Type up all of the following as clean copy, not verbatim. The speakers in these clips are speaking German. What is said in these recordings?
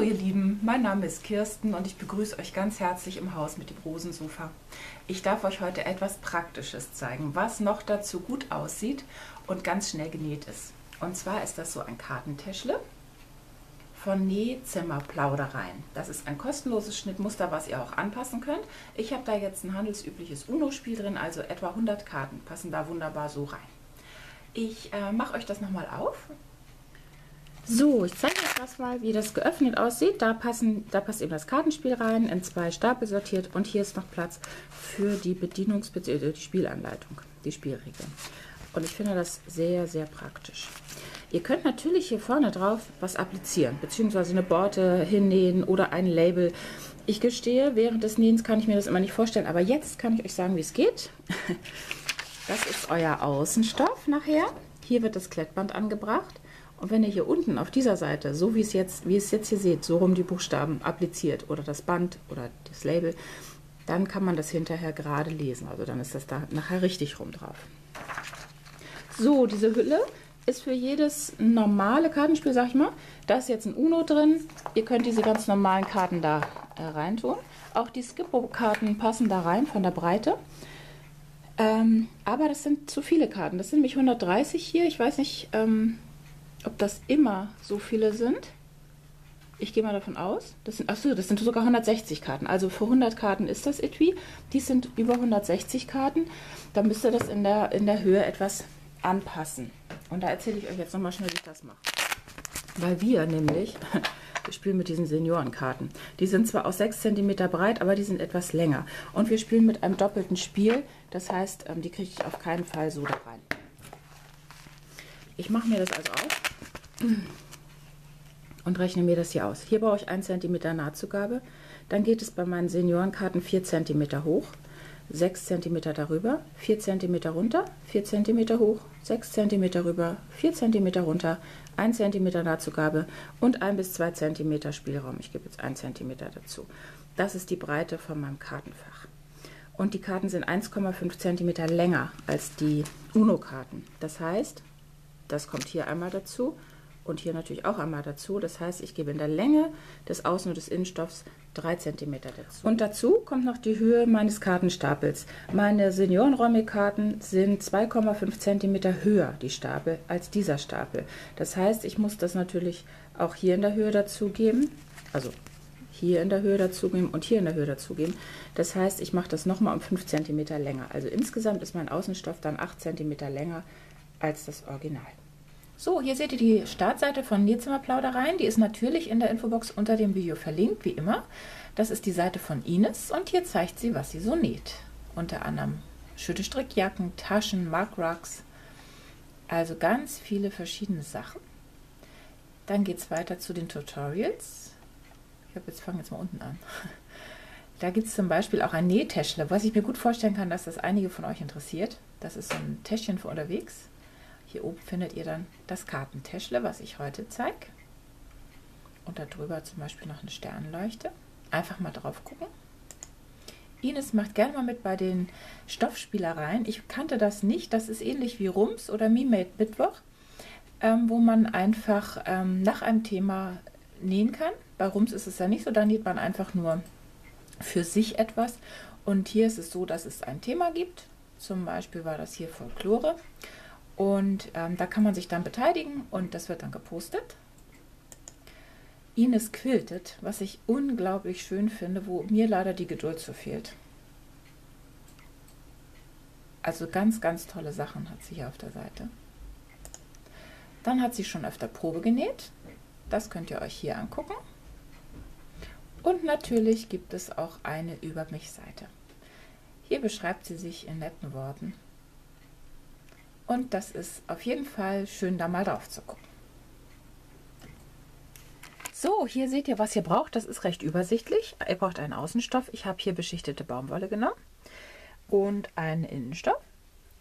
Hallo ihr Lieben, mein Name ist Kirsten und ich begrüße euch ganz herzlich im Haus mit dem Rosensofa. Ich darf euch heute etwas Praktisches zeigen, was noch dazu gut aussieht und ganz schnell genäht ist. Und zwar ist das so ein Kartentäschle von Nähzimmerplaudereien. Das ist ein kostenloses Schnittmuster, was ihr auch anpassen könnt. Ich habe da jetzt ein handelsübliches UNO-Spiel drin, also etwa 100 Karten passen da wunderbar so rein. Ich mache euch das nochmal auf. So, ich zeige euch das mal, wie das geöffnet aussieht. Da passt eben das Kartenspiel rein, in zwei Stapel sortiert und hier ist noch Platz für die die Spielanleitung, die Spielregeln. Und ich finde das sehr, sehr praktisch. Ihr könnt natürlich hier vorne drauf was applizieren, beziehungsweise eine Borte hinnähen oder ein Label. Ich gestehe, während des Nähens kann ich mir das immer nicht vorstellen, aber jetzt kann ich euch sagen, wie es geht. Das ist euer Außenstoff nachher. Hier wird das Klettband angebracht. Und wenn ihr hier unten auf dieser Seite, so wie ihr es jetzt hier seht, so rum die Buchstaben appliziert oder das Band oder das Label, dann kann man das hinterher gerade lesen. Also dann ist das da nachher richtig rum drauf. So, diese Hülle ist für jedes normale Kartenspiel, sag ich mal. Da ist jetzt ein UNO drin. Ihr könnt diese ganz normalen Karten da reintun. Auch die Skippo-Karten passen da rein von der Breite. Aber das sind zu viele Karten. Das sind nämlich 130 hier. Ich weiß nicht... ob das immer so viele sind. Ich gehe mal davon aus. Das sind sogar 160 Karten. Also für 100 Karten ist das Etui. Die sind über 160 Karten. Da müsst ihr das in der Höhe etwas anpassen. Und da erzähle ich euch jetzt nochmal schnell, wie ich das mache. Weil wir nämlich, wir spielen mit diesen Seniorenkarten. Die sind zwar auch 6 cm breit, aber die sind etwas länger. Und wir spielen mit einem doppelten Spiel. Das heißt, die kriege ich auf keinen Fall so da rein. Ich mache mir das also auf. Und rechne mir das hier aus. Hier brauche ich 1 cm Nahtzugabe. Dann geht es bei meinen Seniorenkarten 4 cm hoch, 6 cm darüber, 4 cm runter, 4 cm hoch, 6 cm rüber, 4 cm runter, 1 cm Nahtzugabe und 1 bis 2 cm Spielraum. Ich gebe jetzt 1 cm dazu. Das ist die Breite von meinem Kartenfach. Und die Karten sind 1,5 cm länger als die UNO-Karten. Das heißt, das kommt hier einmal dazu. Und hier natürlich auch einmal dazu. Das heißt, ich gebe in der Länge des Außen- und des Innenstoffs 3 cm dazu. Und dazu kommt noch die Höhe meines Kartenstapels. Meine Seniorenräume-Karten sind 2,5 cm höher, die Stapel, als dieser Stapel. Das heißt, ich muss das natürlich auch hier in der Höhe dazugeben. Also hier in der Höhe dazugeben und hier in der Höhe dazugeben. Das heißt, ich mache das nochmal um 5 cm länger. Also insgesamt ist mein Außenstoff dann 8 cm länger als das Original. So, hier seht ihr die Startseite von Nähzimmerplaudereien. Die ist natürlich in der Infobox unter dem Video verlinkt, wie immer. Das ist die Seite von Ines und hier zeigt sie, was sie so näht. Unter anderem Schüttestrickjacken, Taschen, Muckrucks, also ganz viele verschiedene Sachen. Dann geht es weiter zu den Tutorials. Ich fange jetzt mal unten an. Da gibt es zum Beispiel auch ein Nähtäschle, was ich mir gut vorstellen kann, dass das einige von euch interessiert. Das ist so ein Täschchen für unterwegs. Hier oben findet ihr dann das Kartentäschle, was ich heute zeige. Und darüber zum Beispiel noch eine Sternenleuchte. Einfach mal drauf gucken. Ines macht gerne mal mit bei den Stoffspielereien. Ich kannte das nicht. Das ist ähnlich wie Rums oder Me-Made Mittwoch, wo man einfach nach einem Thema nähen kann. Bei Rums ist es ja nicht so. Da näht man einfach nur für sich etwas. Und hier ist es so, dass es ein Thema gibt. Zum Beispiel war das hier Folklore. Und da kann man sich dann beteiligen und das wird dann gepostet. Ines quiltet, was ich unglaublich schön finde, wo mir leider die Geduld so fehlt. Also ganz, ganz tolle Sachen hat sie hier auf der Seite. Dann hat sie schon öfter Probe genäht. Das könnt ihr euch hier angucken. Und natürlich gibt es auch eine Über mich-Seite. Hier beschreibt sie sich in netten Worten. Und das ist auf jeden Fall schön, da mal drauf zu gucken. So, hier seht ihr, was ihr braucht. Das ist recht übersichtlich. Ihr braucht einen Außenstoff. Ich habe hier beschichtete Baumwolle genommen und einen Innenstoff.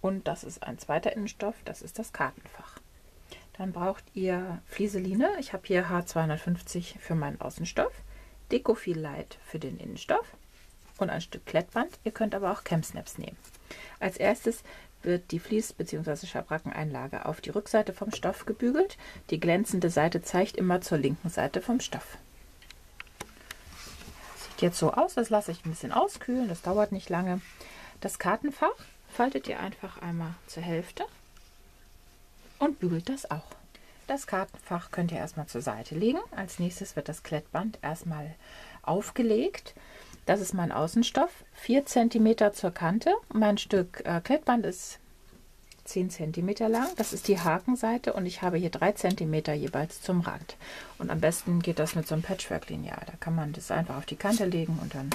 Und das ist ein zweiter Innenstoff, das ist das Kartenfach. Dann braucht ihr Vlieseline. Ich habe hier H250 für meinen Außenstoff, Dekofil Light für den Innenstoff und ein Stück Klettband. Ihr könnt aber auch Camp Snaps nehmen. Als erstes wird die Vlies- bzw. Schabrackeneinlage auf die Rückseite vom Stoff gebügelt. Die glänzende Seite zeigt immer zur linken Seite vom Stoff. jetzt so aus. Das lasse ich ein bisschen auskühlen. Das dauert nicht lange. Das Kartenfach faltet ihr einfach einmal zur Hälfte und bügelt das auch. Das Kartenfach könnt ihr erstmal zur Seite legen. Als nächstes wird das Klettband erstmal aufgelegt. Das ist mein Außenstoff, 4 cm zur Kante. Mein Stück Klettband ist 10 cm lang. Das ist die Hakenseite und ich habe hier 3 cm jeweils zum Rand. Und am besten geht das mit so einem Patchwork-Lineal. Da kann man das einfach auf die Kante legen und dann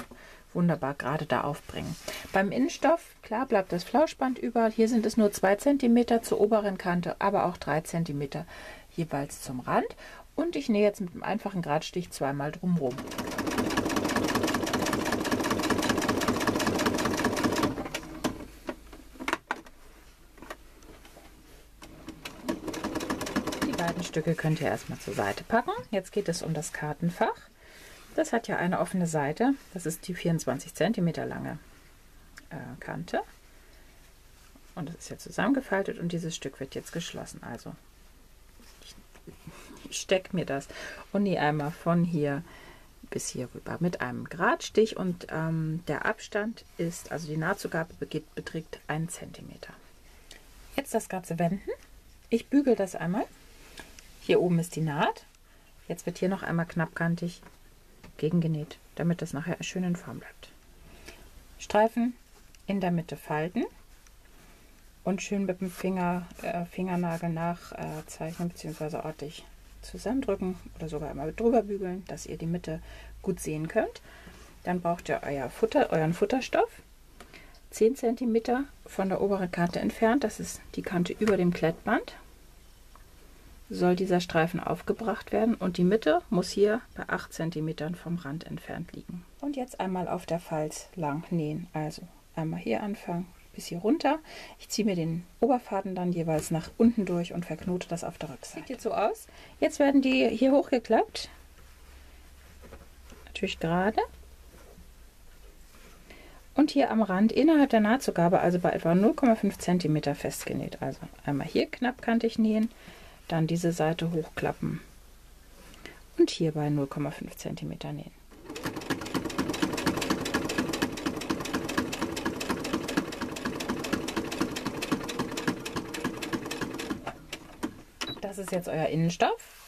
wunderbar gerade da aufbringen. Beim Innenstoff, klar, bleibt das Flauschband über. Hier sind es nur 2 cm zur oberen Kante, aber auch 3 cm jeweils zum Rand. Und ich nähe jetzt mit einem einfachen Geradstich zweimal drumherum. Die beiden Stücke könnt ihr erstmal zur Seite packen. Jetzt geht es um das Kartenfach. Das hat ja eine offene Seite, das ist die 24 cm lange Kante und das ist ja zusammengefaltet und dieses Stück wird jetzt geschlossen. Also ich stecke mir das und die einmal von hier bis hier rüber mit einem Geradstich und der Abstand ist, also die Nahtzugabe beträgt 1 cm. Jetzt das Ganze wenden. Ich bügel das einmal. Hier oben ist die Naht. Jetzt wird hier noch einmal knappkantig gegengenäht, damit das nachher schön in Form bleibt. Streifen in der Mitte falten und schön mit dem Fingernagel nachzeichnen bzw. ordentlich zusammendrücken oder sogar einmal drüber bügeln, dass ihr die Mitte gut sehen könnt. Dann braucht ihr euren Futterstoff, 10 cm von der oberen Kante entfernt, das ist die Kante über dem Klettband. Soll dieser Streifen aufgebracht werden und die Mitte muss hier bei 8 cm vom Rand entfernt liegen. Und jetzt einmal auf der Falz lang nähen. Also einmal hier anfangen, bis hier runter. Ich ziehe mir den Oberfaden dann jeweils nach unten durch und verknote das auf der Rückseite. Sieht jetzt so aus. Jetzt werden die hier hochgeklappt. Natürlich gerade. Und hier am Rand innerhalb der Nahtzugabe, also bei etwa 0,5 cm festgenäht. Also einmal hier knappkantig nähen. Dann diese Seite hochklappen und hier bei 0,5 cm nähen. Das ist jetzt euer Innenstoff.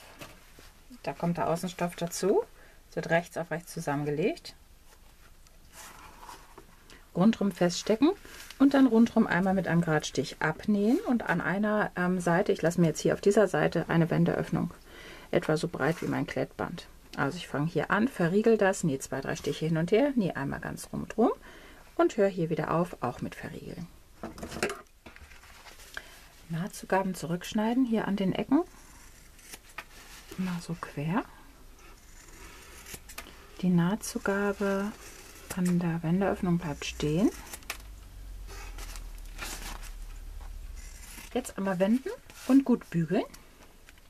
Da kommt der Außenstoff dazu. Es wird rechts auf rechts zusammengelegt. Rundrum feststecken und dann rundrum einmal mit einem Geradstich abnähen und an einer Seite, ich lasse mir jetzt hier auf dieser Seite eine Wendeöffnung, etwa so breit wie mein Klettband. Also ich fange hier an, verriegel das, nähe 2-3 Stiche hin und her, nähe einmal ganz rum und rum und höre hier wieder auf, auch mit verriegeln. Nahtzugaben zurückschneiden, hier an den Ecken, mal so quer. Die Nahtzugabe an der Wendeöffnung bleibt stehen. Jetzt einmal wenden und gut bügeln.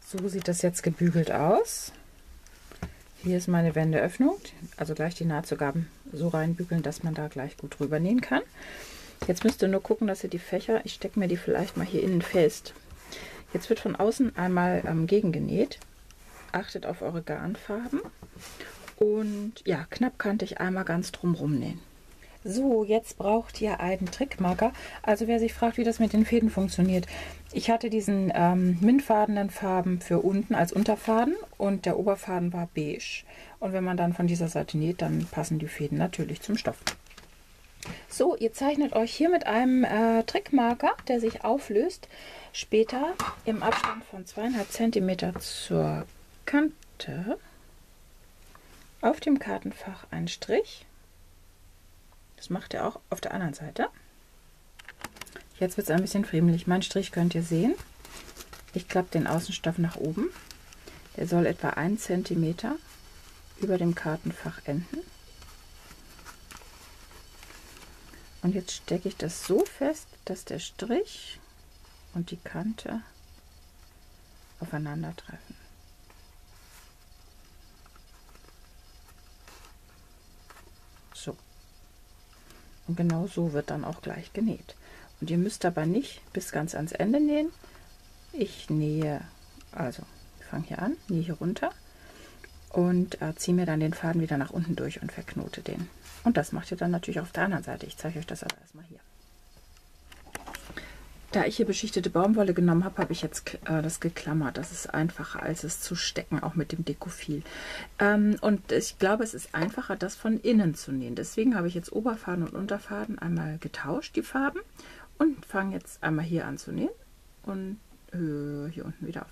So sieht das jetzt gebügelt aus. Hier ist meine Wendeöffnung, also gleich die Nahtzugaben so reinbügeln, dass man da gleich gut drüber nähen kann. Jetzt müsst ihr nur gucken, dass ihr die Fächer, ich stecke mir die vielleicht mal hier innen fest. Jetzt wird von außen einmal gegengenäht. Achtet auf eure Garnfarben. Und ja, knappkantig einmal ganz drumrum nähen. So, jetzt braucht ihr einen Trickmarker. Also wer sich fragt, wie das mit den Fäden funktioniert. Ich hatte diesen mintfarbenen Farben für unten als Unterfaden und der Oberfaden war beige. Und wenn man dann von dieser Seite näht, dann passen die Fäden natürlich zum Stoff. So, ihr zeichnet euch hier mit einem Trickmarker, der sich auflöst, später im Abstand von 2,5 cm zur Kante. Auf dem Kartenfach einen Strich. Das macht ihr auch auf der anderen Seite. Jetzt wird es ein bisschen friemelig. Mein Strich könnt ihr sehen. Ich klappe den Außenstoff nach oben. Der soll etwa 1 cm über dem Kartenfach enden. Und jetzt stecke ich das so fest, dass der Strich und die Kante aufeinandertreffen. So. Und genau so wird dann auch gleich genäht. Und ihr müsst aber nicht bis ganz ans Ende nähen. Ich nähe, also ich fange hier an, nähe hier runter und ziehe mir dann den Faden wieder nach unten durch und verknote den. Und das macht ihr dann natürlich auf der anderen Seite. Ich zeige euch das aber erstmal hier. Da ich hier beschichtete Baumwolle genommen habe, habe ich jetzt das geklammert. Das ist einfacher, als es zu stecken, auch mit dem Dekofil. Und ich glaube, es ist einfacher, das von innen zu nähen. Deswegen habe ich jetzt Oberfaden und Unterfaden einmal getauscht, die Farben. Und fange jetzt einmal hier an zu nähen und hier unten wieder auf.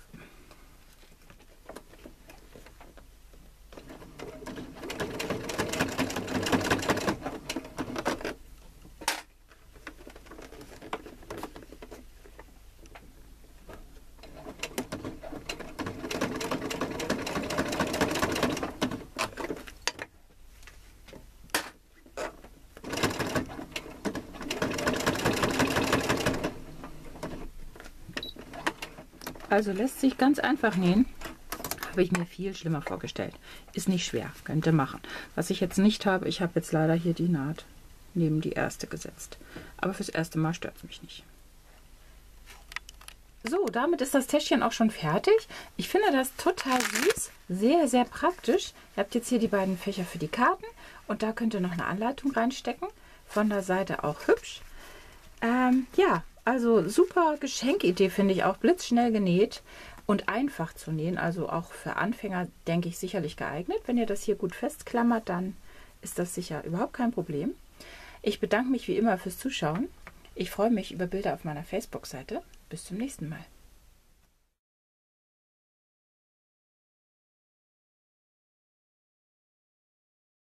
Also lässt sich ganz einfach nähen, habe ich mir viel schlimmer vorgestellt. Ist nicht schwer, könnt ihr machen. Was ich jetzt nicht habe, ich habe jetzt leider hier die Naht neben die erste gesetzt. Aber fürs erste Mal stört es mich nicht. So, damit ist das Täschchen auch schon fertig. Ich finde das total süß, sehr, sehr praktisch. Ihr habt jetzt hier die beiden Fächer für die Karten und da könnt ihr noch eine Anleitung reinstecken. Von der Seite auch hübsch. Ja. Also super Geschenkidee, finde ich auch. Blitzschnell genäht und einfach zu nähen. Also auch für Anfänger, denke ich, sicherlich geeignet. Wenn ihr das hier gut festklammert, dann ist das sicher überhaupt kein Problem. Ich bedanke mich wie immer fürs Zuschauen. Ich freue mich über Bilder auf meiner Facebook-Seite. Bis zum nächsten Mal.